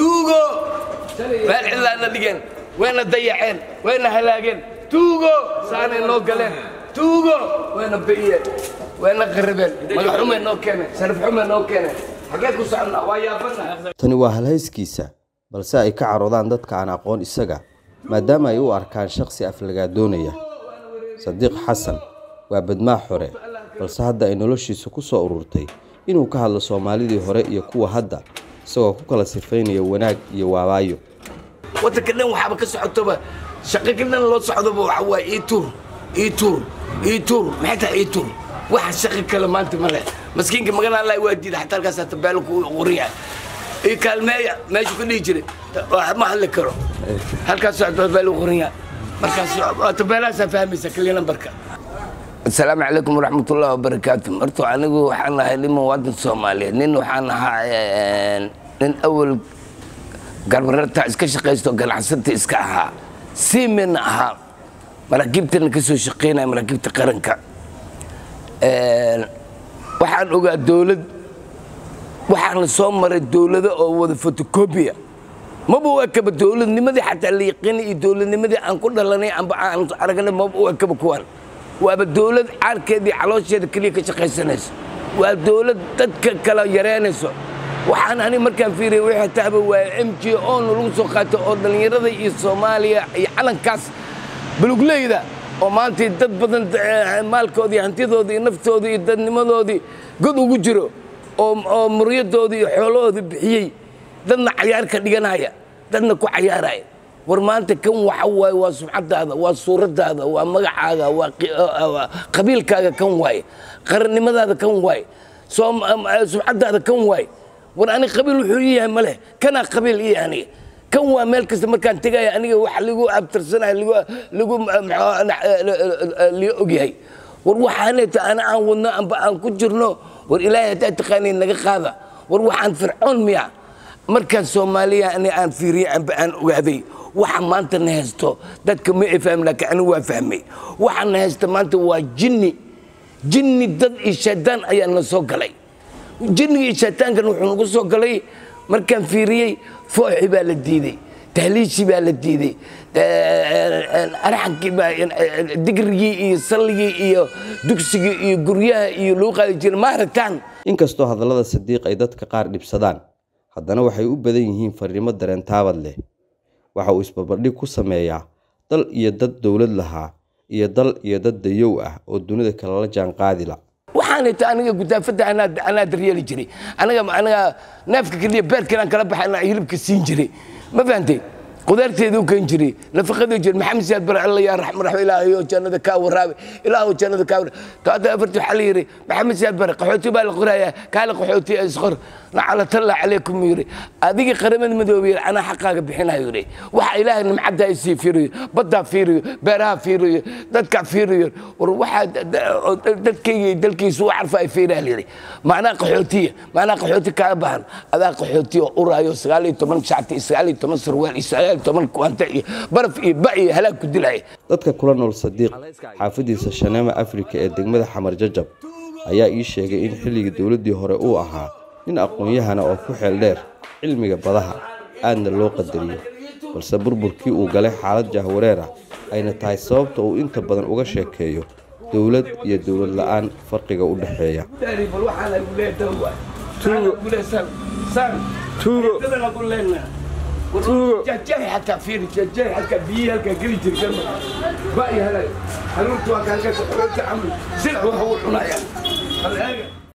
توغو وين لا دغين وين ضيعين وين هلاجين توغو سان انو غلين توغو وين بيين وين قربين مدحوم انو كانه سنفحوم انو كانه حقيقه ku socna waa yaabana tani waa halhayskiisa balse ay ka caroodaan dadka aan aqoon isaga maadaama ay u arkaan shakhsi aflaga doonaya Sadiq Xasan waa badmaa hore balse hadda ay noloshiisa ku soo ururtay inuu ka hadlo Soomaalidii hore iyo kuwa hadda isagoo ku kala sifaynaya wanaag iyo waayo wadankan waxba ka socotoba shaqooyin loo socdoba waxa waa itur maxaa itur waxa shaqo kale maanta ma leh مسكينك مقال الله يودي حتى القصة تبالك وريع إيه كالماء ما يشوفني يجري ما حلك كرو هالقصة تبالك وريع مركز تبالك سفهم سكلينا بركة السلام عليكم ورحمة الله وبركاته مرتو أنا جو حنا هلي مواد الصومالي نينو حنا هاي نين أول قررت إسكش قيستو قال حسنت إسكها سيمنها مركبت نكسو شقينا مركبت قرنكا waxaan ogaa dawlad waxaan soo maray dawladda oo wada photocopy ma buu ka dawladnimadii xataa liiqin iyo dawladnimadii aan ku dhalanay amba aan aragnay ma buu ka kuwan waaba dawlad arkeedii caloosheeda kaliya ka shaqaysanayso waa dawlad dadka kala yareynayso waxaan ani markaan fiiriyay wixii taaba waa MGO lagu soo qaato oo dhalinyarada iyo Soomaaliya ay calankaas bulug leeyda ومانتي دد بدن مالكودي هنتيدودي نفتودي دد نمدودي قد ugu jiro oo muryadoodi xooloodi bixiyay dadna ciyaar ka dhiganaaya dadna ku ciyaaraay war maanta kan waxa way waa suucadaada waa suuradaada waa magacaaga waa qabiilkaaga kan way qarnimadaada kan way soo suucadaada kan way war ani qabiil wuxuu yahay male kana qabiil yani كان هو مالك كان تجاي أنا وحلقوا أبتر سنة لقوا ليوجي وروح أنا عونا أن كجرنا والإله تتقاني إنك هذا وروح عن فرعون ميا مركز سوماليا أنا عن فيري عن وهذه وحمانت نهستو دتك ما يفهم لك أنا وافهمي وحنا نهست مانت وجني جني ضد الشيطان أي أنا سوق علي جني الشيطان كانوا حنقول سوق علي مركان فيري فوحي بالديدي تهليشي بالديدي أرحكي دقرقي إيو صلقي إيو دكسقي إيو قريها إيو لوقا يجير مهرتان إنكستو هذا لذا صديق أيضاتك قارب لبسدان حدنا وحي أبديهين فريمة دران تابد له وحاو إسبابرلي كساميا دل إياداد دولد لها إيادال إياداد ديوقع ودوني ذا كالالجان قادلة waxaan taaniga gudaa fadana ana daryeeli jiray anaga neefka kaliya beerkan kala baxayna hilibka siin jiray ma faantay qudarteedu kan jiray nafaqadu jiray maxamed siyaad bar allah ya rahmaan rahim ilaahi oo jannada ka waraabi ilaahi jannada ka waraabi taada afartu xaliiri maxamed siyaad bar qaxooti baa la qoraya kaala qaxooti is qor la'ala talla alaykum yiri adiga qaramada madoobiye ana xaqaaga bixinayo yiri waxa ilaahi nimcada ay sii fiiriyo badda fiiriyo beeraha fiiriyo dadka fiiriyo waxa dadkii dalkiisu wax arfay fiiraal yiri macna qaxooti ka baan adaa qaxooti oo uraayo 19 shacti Israaili 19 surwaal dadka kula nool Sadiiq xaafidiisa Shaneema Afrika ee degmada Xamar Jajab ayaa ii sheegay in xilligii dawladii hore uu ahaa nin aqoon-yahana oo ku xeel dheer cilmiga badaha aadna loo qadariyay balse burburkii uu galay xaalad jahwareer ah ayna tahay sababta uu inta badan uga sheekeeyo dawlad iyo dawlad la'aan farqiga u dhexeeya جاي حتى فيني جاي حتى بيه هلك قلي ترجم باقي هلا هنروح توكل هلك عمل زرع وهو الحنايا